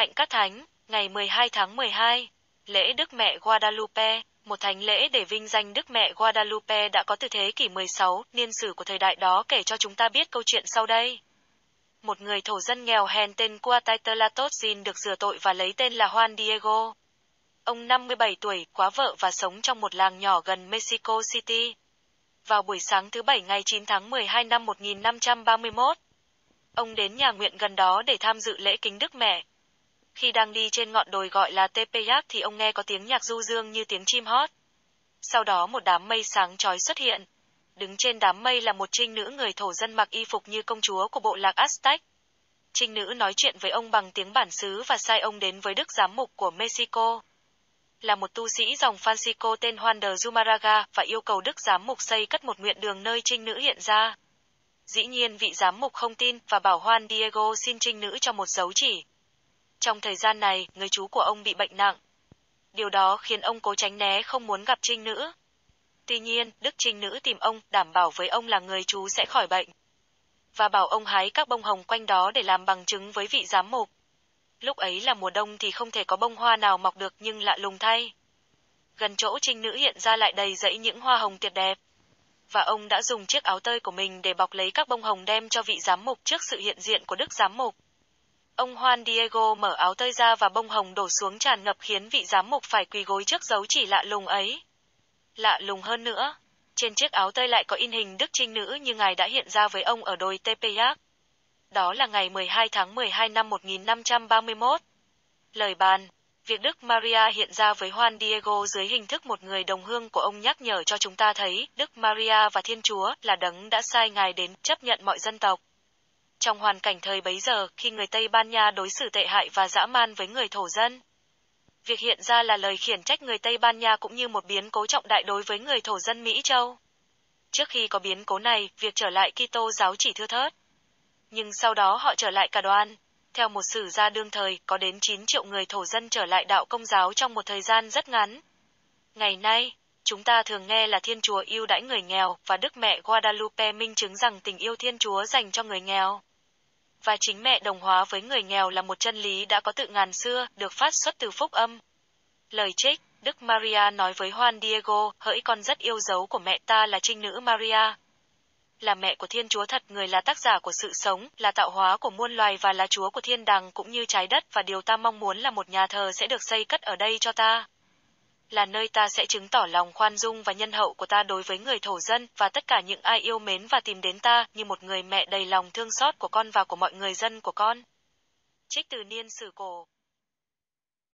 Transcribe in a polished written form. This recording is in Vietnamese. Hạnh Các Thánh, ngày 12 tháng 12, lễ Đức Mẹ Guadalupe, một thánh lễ để vinh danh Đức Mẹ Guadalupe đã có từ thế kỷ 16, niên sử của thời đại đó kể cho chúng ta biết câu chuyện sau đây. Một người thổ dân nghèo hèn tên Cuatitlatoatzin được rửa tội và lấy tên là Juan Diego. Ông 57 tuổi, quá vợ và sống trong một làng nhỏ gần Mexico City. Vào buổi sáng thứ Bảy ngày 9 tháng 12 năm 1531, ông đến nhà nguyện gần đó để tham dự lễ kính Đức Mẹ. Khi đang đi trên ngọn đồi gọi là Tepeyac thì ông nghe có tiếng nhạc du dương như tiếng chim hót. Sau đó một đám mây sáng chói xuất hiện. Đứng trên đám mây là một trinh nữ người thổ dân mặc y phục như công chúa của bộ lạc Aztec. Trinh nữ nói chuyện với ông bằng tiếng bản xứ và sai ông đến với đức giám mục của Mexico, là một tu sĩ dòng Phanxicô tên Juan de Zumarraga, và yêu cầu đức giám mục xây cất một nguyện đường nơi trinh nữ hiện ra. Dĩ nhiên vị giám mục không tin và bảo Juan Diego xin trinh nữ cho một dấu chỉ. Trong thời gian này, người chú của ông bị bệnh nặng. Điều đó khiến ông cố tránh né không muốn gặp trinh nữ. Tuy nhiên, đức trinh nữ tìm ông, đảm bảo với ông là người chú sẽ khỏi bệnh, và bảo ông hái các bông hồng quanh đó để làm bằng chứng với vị giám mục. Lúc ấy là mùa đông thì không thể có bông hoa nào mọc được, nhưng lạ lùng thay, gần chỗ trinh nữ hiện ra lại đầy rẫy những hoa hồng tuyệt đẹp. Và ông đã dùng chiếc áo tơi của mình để bọc lấy các bông hồng đem cho vị giám mục trước sự hiện diện của đức giám mục. Ông Juan Diego mở áo tơi ra và bông hồng đổ xuống tràn ngập khiến vị giám mục phải quỳ gối trước dấu chỉ lạ lùng ấy. Lạ lùng hơn nữa, trên chiếc áo tơi lại có in hình đức trinh nữ như ngài đã hiện ra với ông ở đồi Tepeyac. Đó là ngày 12 tháng 12 năm 1531. Lời bàn, việc Đức Maria hiện ra với Juan Diego dưới hình thức một người đồng hương của ông nhắc nhở cho chúng ta thấy Đức Maria và Thiên Chúa là đấng đã sai ngài đến chấp nhận mọi dân tộc. Trong hoàn cảnh thời bấy giờ, khi người Tây Ban Nha đối xử tệ hại và dã man với người thổ dân, việc hiện ra là lời khiển trách người Tây Ban Nha cũng như một biến cố trọng đại đối với người thổ dân Mỹ Châu. Trước khi có biến cố này, việc trở lại Kitô giáo chỉ thưa thớt. Nhưng sau đó họ trở lại cả đoàn. Theo một sử gia đương thời, có đến 9 triệu người thổ dân trở lại đạo Công giáo trong một thời gian rất ngắn. Ngày nay, chúng ta thường nghe là Thiên Chúa ưu đãi người nghèo và Đức Mẹ Guadalupe minh chứng rằng tình yêu Thiên Chúa dành cho người nghèo và chính mẹ đồng hóa với người nghèo là một chân lý đã có từ ngàn xưa, được phát xuất từ phúc âm. Lời trích, Đức Maria nói với Juan Diego, hỡi con rất yêu dấu của mẹ ta là trinh nữ Maria, là mẹ của Thiên Chúa thật, người là tác giả của sự sống, là tạo hóa của muôn loài và là Chúa của thiên đàng cũng như trái đất, và điều ta mong muốn là một nhà thờ sẽ được xây cất ở đây cho ta, là nơi ta sẽ chứng tỏ lòng khoan dung và nhân hậu của ta đối với người thổ dân và tất cả những ai yêu mến và tìm đến ta như một người mẹ đầy lòng thương xót của con và của mọi người dân của con. Trích từ niên sử cổ.